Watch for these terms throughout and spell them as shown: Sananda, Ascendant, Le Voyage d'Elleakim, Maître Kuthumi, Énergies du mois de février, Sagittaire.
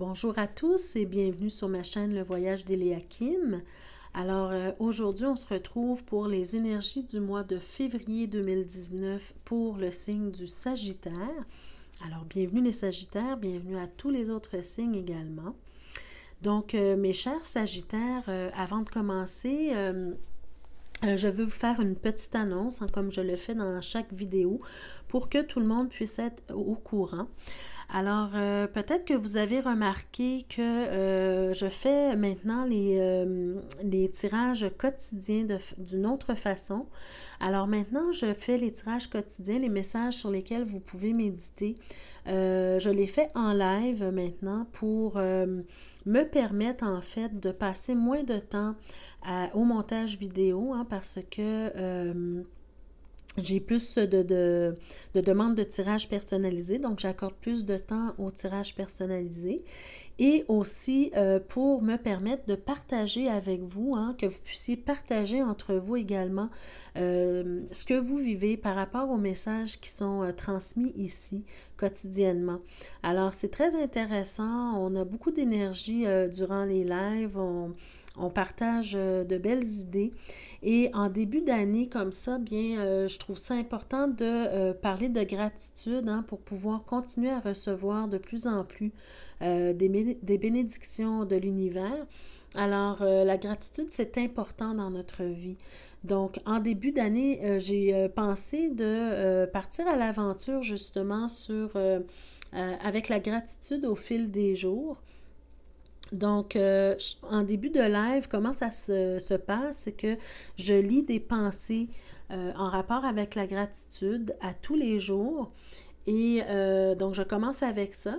Bonjour à tous et bienvenue sur ma chaîne Le Voyage d'Elleakim. Alors aujourd'hui, on se retrouve pour les énergies du mois de février 2019 pour le signe du Sagittaire. Alors bienvenue les Sagittaires, bienvenue à tous les autres signes également. Donc mes chers Sagittaires, avant de commencer, je veux vous faire une petite annonce, hein, comme je le fais dans chaque vidéo, pour que tout le monde puisse être au courant. Alors, peut-être que vous avez remarqué que je fais maintenant les tirages quotidiens d'une autre façon. Alors maintenant, je fais les tirages quotidiens, les messages sur lesquels vous pouvez méditer. Je les fais en live maintenant pour me permettre en fait de passer moins de temps au montage vidéo, hein, parce que... j'ai plus de demandes de tirage personnalisé, donc j'accorde plus de temps au tirage personnalisé. Et aussi pour me permettre de partager avec vous, hein, que vous puissiez partager entre vous également ce que vous vivez par rapport aux messages qui sont transmis ici quotidiennement. Alors c'est très intéressant, on a beaucoup d'énergie durant les lives, on partage de belles idées. Et en début d'année comme ça, bien je trouve ça important de parler de gratitude, hein, pour pouvoir continuer à recevoir de plus en plus des bénédictions de l'univers. Alors, la gratitude, c'est important dans notre vie. Donc, en début d'année, j'ai pensé de partir à l'aventure justement sur avec la gratitude au fil des jours. Donc, en début de live, comment ça se passe? C'est que je lis des pensées en rapport avec la gratitude à tous les jours. Et donc, je commence avec ça.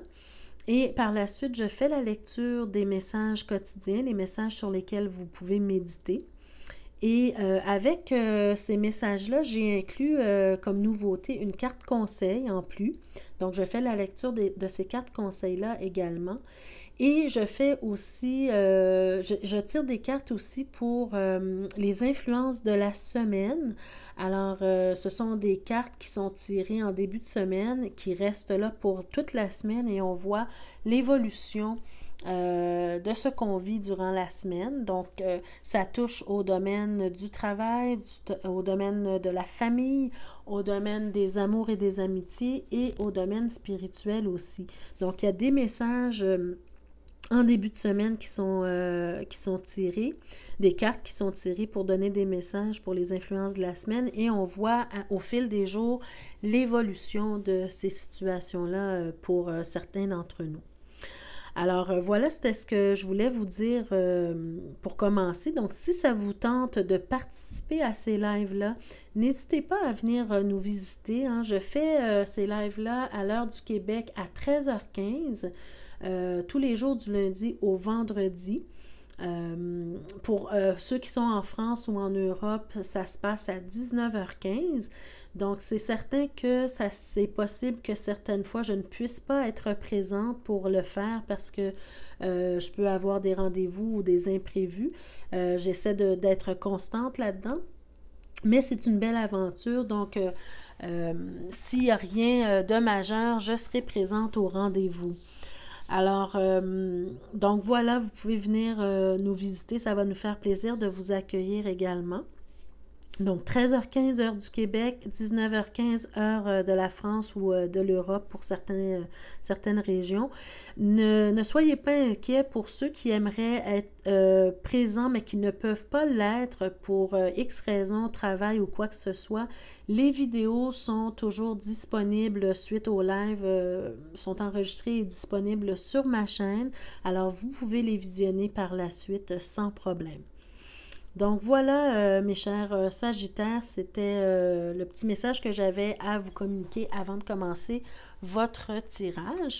Et par la suite, je fais la lecture des messages quotidiens, les messages sur lesquels vous pouvez méditer. Et avec ces messages-là, j'ai inclus comme nouveauté une carte conseil en plus. Donc, je fais la lecture de ces cartes conseils-là également. Et je fais aussi, je tire des cartes aussi pour les influences de la semaine. Alors, ce sont des cartes qui sont tirées en début de semaine, qui restent là pour toute la semaine et on voit l'évolution de ce qu'on vit durant la semaine. Donc, ça touche au domaine du travail, au domaine de la famille, au domaine des amours et des amitiés et au domaine spirituel aussi. Donc, il y a des messages... en début de semaine qui sont tirées, des cartes qui sont tirées pour donner des messages pour les influences de la semaine et on voit au fil des jours l'évolution de ces situations-là pour certains d'entre nous. Alors voilà, c'était ce que je voulais vous dire pour commencer. Donc si ça vous tente de participer à ces lives-là, n'hésitez pas à venir nous visiter, hein. Je fais ces lives-là à l'heure du Québec à 13h15. Tous les jours du lundi au vendredi. Pour ceux qui sont en France ou en Europe, ça se passe à 19h15. Donc, c'est certain que c'est possible que certaines fois, je ne puisse pas être présente pour le faire parce que je peux avoir des rendez-vous ou des imprévus. J'essaie d'être constante là-dedans. Mais c'est une belle aventure, donc s'il n'y a rien de majeur, je serai présente au rendez-vous. Alors, donc voilà, vous pouvez venir nous visiter. Ça va nous faire plaisir de vous accueillir également. Donc, 13h15, heure du Québec, 19h15, heure de la France ou de l'Europe pour certaines régions. Ne soyez pas inquiets pour ceux qui aimeraient être présents, mais qui ne peuvent pas l'être pour X raisons, travail ou quoi que ce soit. Les vidéos sont toujours disponibles suite au live, sont enregistrées et disponibles sur ma chaîne. Alors, vous pouvez les visionner par la suite sans problème. Donc voilà, mes chers Sagittaires, c'était le petit message que j'avais à vous communiquer avant de commencer votre tirage.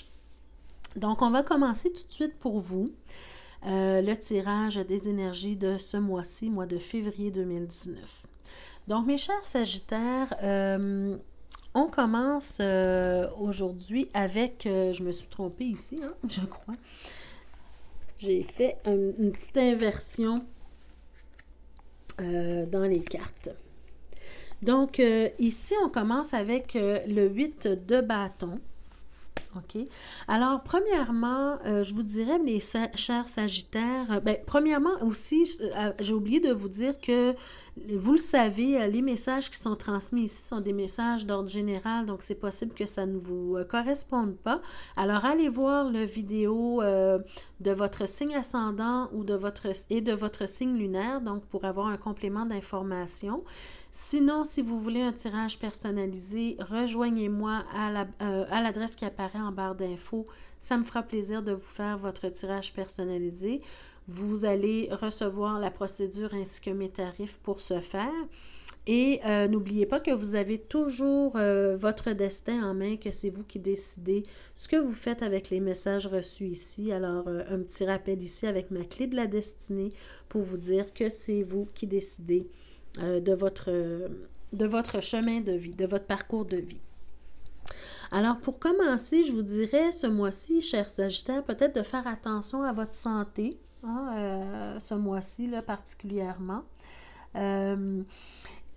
Donc on va commencer tout de suite pour vous, le tirage des énergies de ce mois-ci, mois de février 2019. Donc mes chers Sagittaires, on commence aujourd'hui avec, je me suis trompée ici, hein, je crois, j'ai fait une petite inversion dans les cartes. Donc, ici, on commence avec le 8 de bâton. OK? Alors, premièrement, je vous dirais, mes chers Sagittaires, premièrement aussi, j'ai oublié de vous dire que, vous le savez, les messages qui sont transmis ici sont des messages d'ordre général, donc c'est possible que ça ne vous corresponde pas. Alors, allez voir la vidéo de votre signe ascendant ou de votre signe lunaire, donc pour avoir un complément d'information. Sinon, si vous voulez un tirage personnalisé, rejoignez-moi à l'adresse qui apparaît en barre d'infos. Ça me fera plaisir de vous faire votre tirage personnalisé. Vous allez recevoir la procédure ainsi que mes tarifs pour ce faire. Et n'oubliez pas que vous avez toujours votre destin en main, que c'est vous qui décidez ce que vous faites avec les messages reçus ici. Alors, un petit rappel ici avec ma clé de la destinée pour vous dire que c'est vous qui décidez de votre chemin de vie, de votre parcours de vie. Alors, pour commencer, je vous dirais ce mois-ci, chers Sagittaires, peut-être de faire attention à votre santé, hein, ce mois-ci là particulièrement.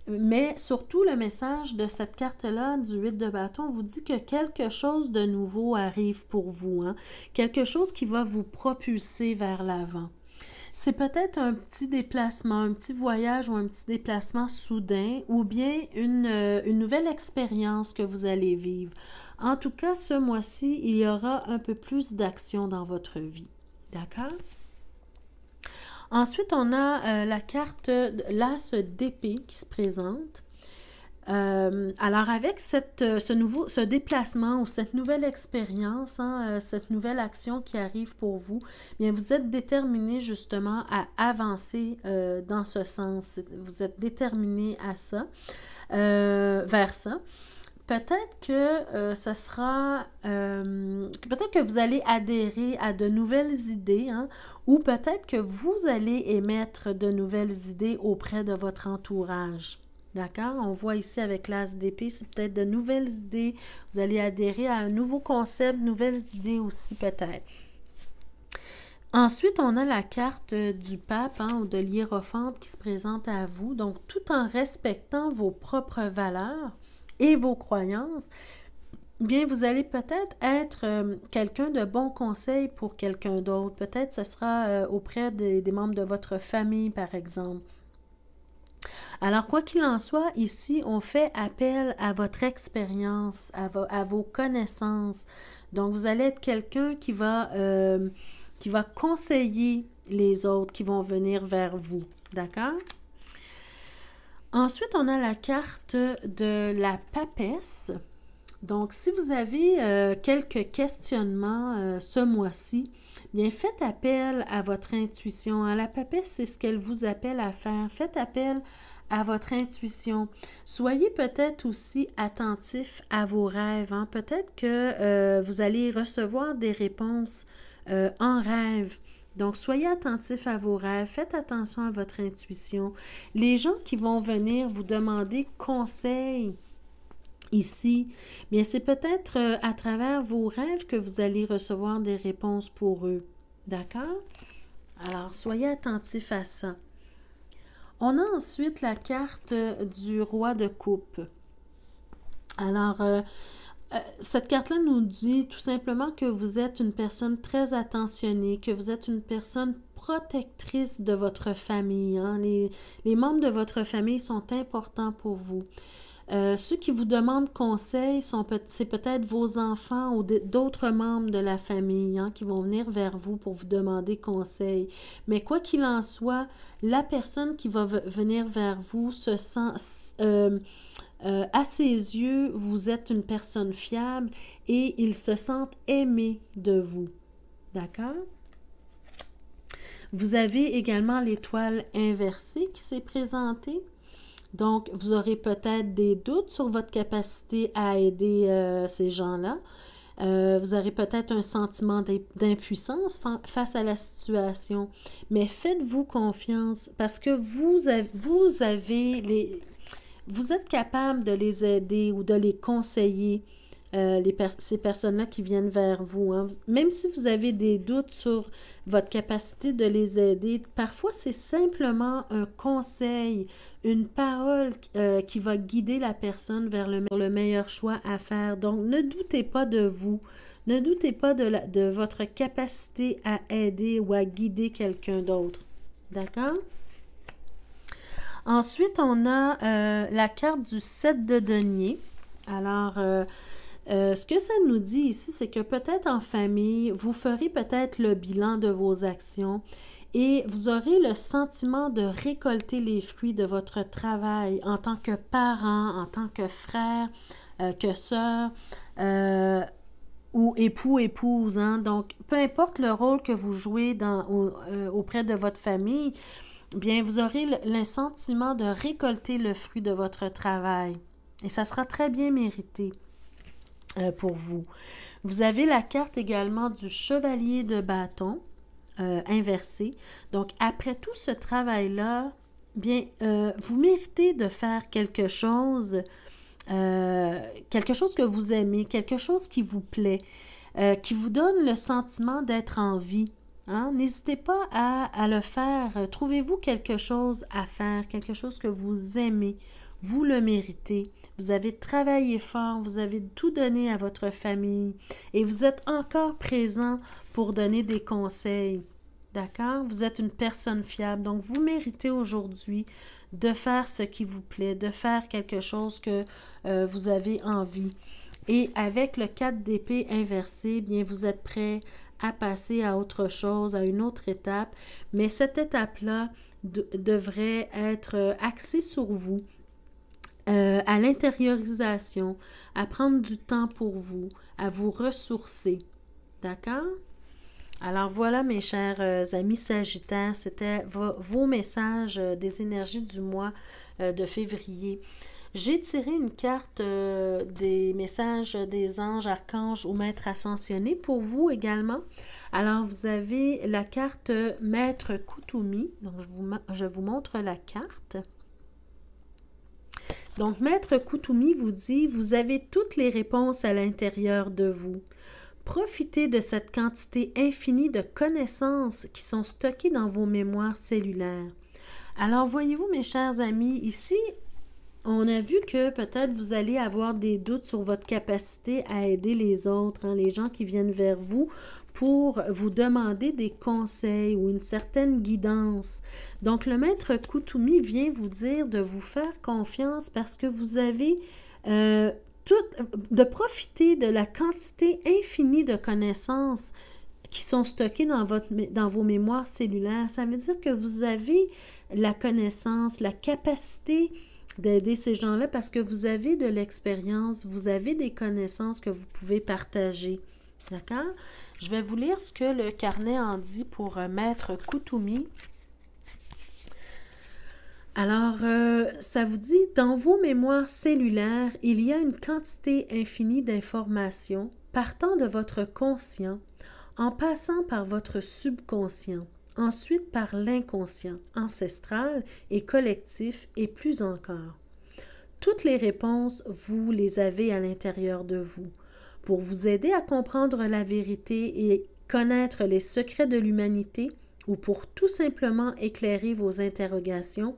Mais surtout, le message de cette carte-là, du 8 de bâton, vous dit que quelque chose de nouveau arrive pour vous, hein, quelque chose qui va vous propulser vers l'avant. C'est peut-être un petit déplacement, un petit voyage ou un petit déplacement soudain ou bien une nouvelle expérience que vous allez vivre. En tout cas, ce mois-ci, il y aura un peu plus d'action dans votre vie. D'accord? Ensuite, on a la carte l'As d'épée qui se présente. Alors, avec ce déplacement ou cette nouvelle expérience, hein, cette nouvelle action qui arrive pour vous, bien, vous êtes déterminé justement à avancer dans ce sens. Vous êtes déterminé à ça, vers ça. Peut-être que ce sera, peut-être que vous allez adhérer à de nouvelles idées, hein, ou peut-être que vous allez émettre de nouvelles idées auprès de votre entourage. D'accord? On voit ici avec l'As d'épée, c'est peut-être de nouvelles idées. Vous allez adhérer à un nouveau concept, nouvelles idées aussi peut-être. Ensuite, on a la carte du pape, hein, ou de l'hiérophante qui se présente à vous. Donc, tout en respectant vos propres valeurs et vos croyances, bien, vous allez peut-être être, quelqu'un de bon conseil pour quelqu'un d'autre. Peut-être ce sera auprès des membres de votre famille, par exemple. Alors, quoi qu'il en soit, ici, on fait appel à votre expérience, à vos connaissances. Donc, vous allez être quelqu'un qui va conseiller les autres qui vont venir vers vous. D'accord? Ensuite, on a la carte de la papesse. Donc, si vous avez quelques questionnements ce mois-ci, bien, faites appel à votre intuition. Hein? La papesse, c'est ce qu'elle vous appelle à faire. Faites appel à votre intuition. Soyez peut-être aussi attentif à vos rêves. Hein? Peut-être que vous allez recevoir des réponses en rêve. Donc, soyez attentif à vos rêves. Faites attention à votre intuition. Les gens qui vont venir vous demander conseil ici, bien, c'est peut-être à travers vos rêves que vous allez recevoir des réponses pour eux. D'accord? Alors, soyez attentifs à ça. On a ensuite la carte du roi de coupe. Alors, cette carte-là nous dit tout simplement que vous êtes une personne très attentionnée, que vous êtes une personne protectrice de votre famille. Hein? Les membres de votre famille sont importants pour vous. Ceux qui vous demandent conseil, c'est peut-être vos enfants ou d'autres membres de la famille, hein, qui vont venir vers vous pour vous demander conseil. Mais quoi qu'il en soit, la personne qui va venir vers vous se sent, à ses yeux, vous êtes une personne fiable et ils se sentent aimés de vous. D'accord? Vous avez également l'étoile inversée qui s'est présentée. Donc, vous aurez peut-être des doutes sur votre capacité à aider ces gens-là. Vous aurez peut-être un sentiment d'impuissance face à la situation. Mais faites-vous confiance parce que vous êtes capable de les aider ou de les conseiller, ces personnes-là qui viennent vers vous. Hein. Même si vous avez des doutes sur votre capacité de les aider, parfois c'est simplement un conseil, une parole qui va guider la personne vers le meilleur choix à faire. Donc, ne doutez pas de vous, Ne doutez pas de votre capacité à aider ou à guider quelqu'un d'autre. D'accord? Ensuite, on a la carte du 7 de denier. Alors, ce que ça nous dit ici, c'est que peut-être en famille, vous ferez peut-être le bilan de vos actions et vous aurez le sentiment de récolter les fruits de votre travail en tant que parent, en tant que frère, que sœur ou époux, épouse. Hein? Donc, peu importe le rôle que vous jouez auprès de votre famille, bien, vous aurez le sentiment de récolter le fruit de votre travail. Et ça sera très bien mérité pour vous. Vous avez la carte également du chevalier de bâton inversé. Donc, après tout ce travail-là, bien, vous méritez de faire quelque chose que vous aimez, quelque chose qui vous plaît, qui vous donne le sentiment d'être en vie. Hein? N'hésitez pas à le faire. Trouvez-vous quelque chose à faire, quelque chose que vous aimez. Vous le méritez. Vous avez travaillé fort, vous avez tout donné à votre famille et vous êtes encore présent pour donner des conseils. D'accord? Vous êtes une personne fiable. Donc, vous méritez aujourd'hui de faire ce qui vous plaît, de faire quelque chose que vous avez envie. Et avec le 4 d'épée inversé, bien, vous êtes prêt à passer à autre chose, à une autre étape. Mais cette étape-là devrait être axée sur vous, à l'intériorisation, à prendre du temps pour vous, à vous ressourcer. D'accord? Alors voilà, mes chers amis Sagittaires, c'était vos messages des énergies du mois de février. J'ai tiré une carte des messages des anges, archanges ou maîtres ascensionnés pour vous également. Alors, vous avez la carte Maître Kuthumi. Donc, je vous montre la carte. Donc, Maître Kuthumi vous dit « Vous avez toutes les réponses à l'intérieur de vous. Profitez de cette quantité infinie de connaissances qui sont stockées dans vos mémoires cellulaires. » Alors, voyez-vous, mes chers amis, ici, on a vu que peut-être vous allez avoir des doutes sur votre capacité à aider les autres, hein, les gens qui viennent vers vous pour vous demander des conseils ou une certaine guidance. Donc, le Maître Kuthumi vient vous dire de vous faire confiance parce que vous avez de profiter de la quantité infinie de connaissances qui sont stockées dans vos mémoires cellulaires. Ça veut dire que vous avez la connaissance, la capacité d'aider ces gens-là parce que vous avez de l'expérience, vous avez des connaissances que vous pouvez partager. D'accord? Je vais vous lire ce que le carnet en dit pour Maître Kuthumi. Alors, ça vous dit « Dans vos mémoires cellulaires, il y a une quantité infinie d'informations partant de votre conscient, en passant par votre subconscient. » Ensuite par l'inconscient, ancestral et collectif et plus encore. Toutes les réponses, vous les avez à l'intérieur de vous. Pour vous aider à comprendre la vérité et connaître les secrets de l'humanité ou pour tout simplement éclairer vos interrogations,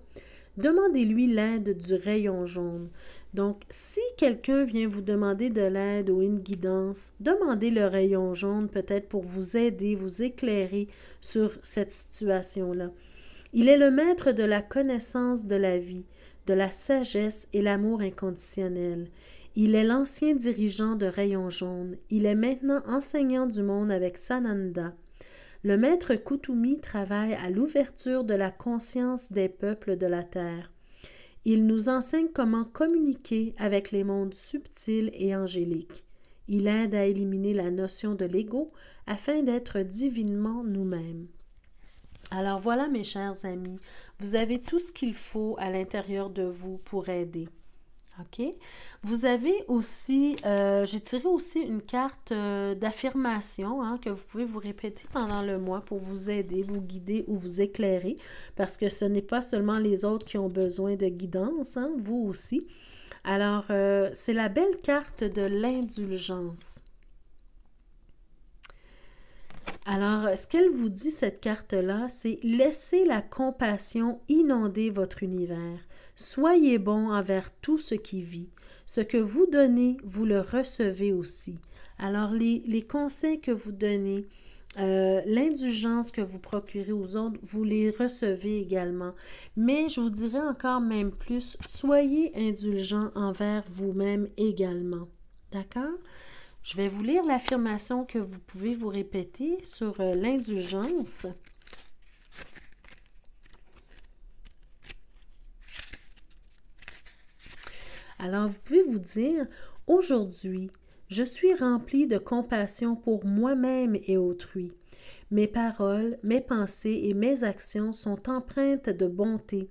demandez-lui l'aide du rayon jaune. Donc, si quelqu'un vient vous demander de l'aide ou une guidance, demandez le rayon jaune peut-être pour vous aider, vous éclairer sur cette situation-là. Il est le maître de la connaissance de la vie, de la sagesse et l'amour inconditionnel. Il est l'ancien dirigeant de rayon jaune. Il est maintenant enseignant du monde avec Sananda. Le Maître Kuthumi travaille à l'ouverture de la conscience des peuples de la Terre. Il nous enseigne comment communiquer avec les mondes subtils et angéliques. Il aide à éliminer la notion de l'ego afin d'être divinement nous-mêmes. Alors voilà, mes chers amis, vous avez tout ce qu'il faut à l'intérieur de vous pour aider. OK? Vous avez aussi, j'ai tiré aussi une carte d'affirmation hein, que vous pouvez vous répéter pendant le mois pour vous aider, vous guider ou vous éclairer, parce que ce n'est pas seulement les autres qui ont besoin de guidance, hein, vous aussi. Alors, c'est la belle carte de l'indulgence. Alors, ce qu'elle vous dit, cette carte-là, c'est « Laissez la compassion inonder votre univers. Soyez bon envers tout ce qui vit. Ce que vous donnez, vous le recevez aussi. Alors, les conseils que vous donnez, l'indulgence que vous procurez aux autres, vous les recevez également. Mais je vous dirais encore même plus, soyez indulgents envers vous-même également. D'accord? Je vais vous lire l'affirmation que vous pouvez vous répéter sur l'indulgence. Alors, vous pouvez vous dire, aujourd'hui, je suis rempli de compassion pour moi-même et autrui. Mes paroles, mes pensées et mes actions sont empreintes de bonté.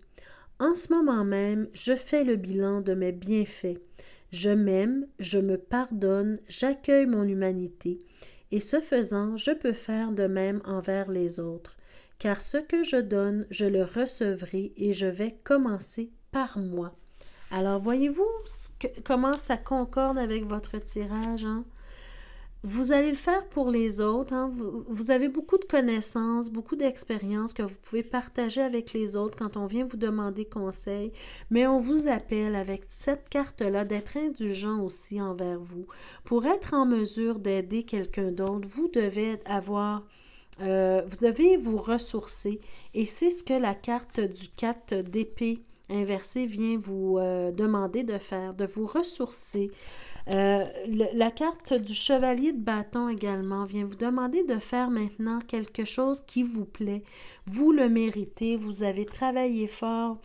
En ce moment même, je fais le bilan de mes bienfaits. Je m'aime, je me pardonne, j'accueille mon humanité. Et ce faisant, je peux faire de même envers les autres. Car ce que je donne, je le recevrai et je vais commencer par moi. Alors, voyez-vous comment ça concorde avec votre tirage, hein? Vous allez le faire pour les autres, hein? Vous avez beaucoup de connaissances, beaucoup d'expériences que vous pouvez partager avec les autres quand on vient vous demander conseil, mais on vous appelle avec cette carte-là d'être indulgent aussi envers vous. Pour être en mesure d'aider quelqu'un d'autre, vous devez avoir... vous devez vous ressourcer, et c'est ce que la carte du 4 d'épée inversé vient vous demander de faire, de vous ressourcer. La carte du chevalier de bâton également vient vous demander de faire maintenant quelque chose qui vous plaît. Vous le méritez, vous avez travaillé fort,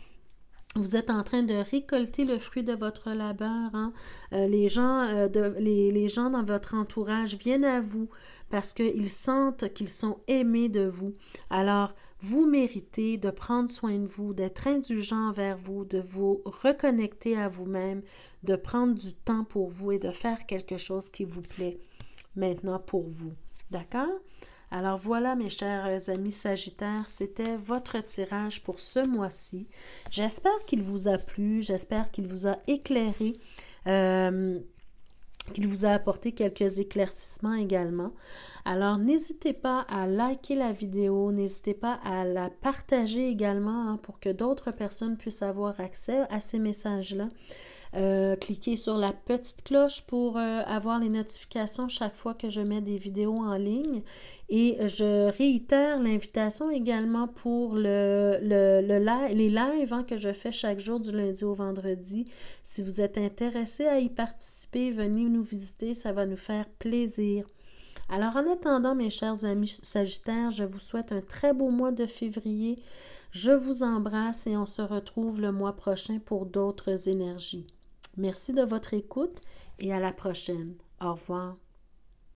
vous êtes en train de récolter le fruit de votre labeur, hein? Les gens dans votre entourage viennent à vous parce qu'ils sentent qu'ils sont aimés de vous. Alors, vous méritez de prendre soin de vous, d'être indulgent envers vous, de vous reconnecter à vous-même, de prendre du temps pour vous et de faire quelque chose qui vous plaît maintenant pour vous. D'accord? Alors voilà, mes chers amis Sagittaires, c'était votre tirage pour ce mois-ci. J'espère qu'il vous a plu, j'espère qu'il vous a éclairé, qu'il vous a apporté quelques éclaircissements également. Alors, n'hésitez pas à liker la vidéo, n'hésitez pas à la partager également, hein, pour que d'autres personnes puissent avoir accès à ces messages-là. Cliquez sur la petite cloche pour avoir les notifications chaque fois que je mets des vidéos en ligne. Et je réitère l'invitation également pour les lives, hein, que je fais chaque jour du lundi au vendredi. Si vous êtes intéressé à y participer, venez nous visiter, ça va nous faire plaisir. Alors, en attendant, mes chers amis Sagittaires, je vous souhaite un très beau mois de février. Je vous embrasse et on se retrouve le mois prochain pour d'autres énergies. Merci de votre écoute et à la prochaine. Au revoir.